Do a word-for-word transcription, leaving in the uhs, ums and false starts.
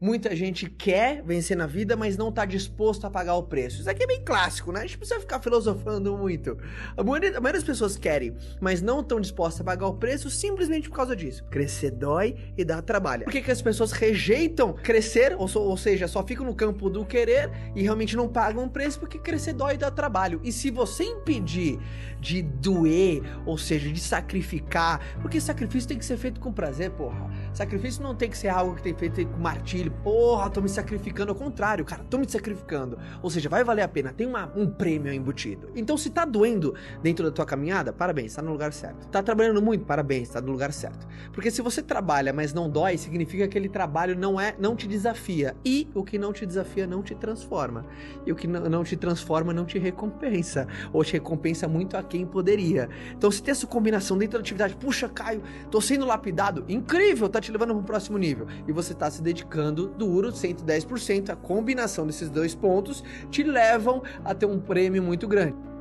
Muita gente quer vencer na vida, mas não está disposto a pagar o preço. Isso aqui é bem clássico, né? A gente não precisa ficar filosofando muito. A maioria, a maioria das pessoas querem, mas não estão dispostas a pagar o preço simplesmente por causa disso. Crescer dói e dá trabalho. Por que que as pessoas rejeitam crescer, ou, so, ou seja, só ficam no campo do querer e realmente não pagam o preço? Porque crescer dói e dá trabalho. E se você impedir de doer, ou seja, de sacrificar, porque sacrifício tem que ser feito com prazer, porra. Sacrifício não tem que ser algo que tem feito com martírio. Porra, tô me sacrificando, ao contrário, cara, tô me sacrificando, ou seja, vai valer a pena, tem uma, um prêmio embutido. Então se tá doendo dentro da tua caminhada, parabéns, tá no lugar certo. Tá trabalhando muito, parabéns, tá no lugar certo. Porque se você trabalha, mas não dói, significa que aquele trabalho não, é, não te desafia, e o que não te desafia não te transforma, e o que não te transforma não te recompensa, ou te recompensa muito a quem poderia. Então se tem essa combinação dentro da atividade, puxa, Caio, tô sendo lapidado, incrível, tá te levando pro próximo nível, e você tá se dedicando duro, cento e dez por cento, a combinação desses dois pontos te levam a ter um prêmio muito grande.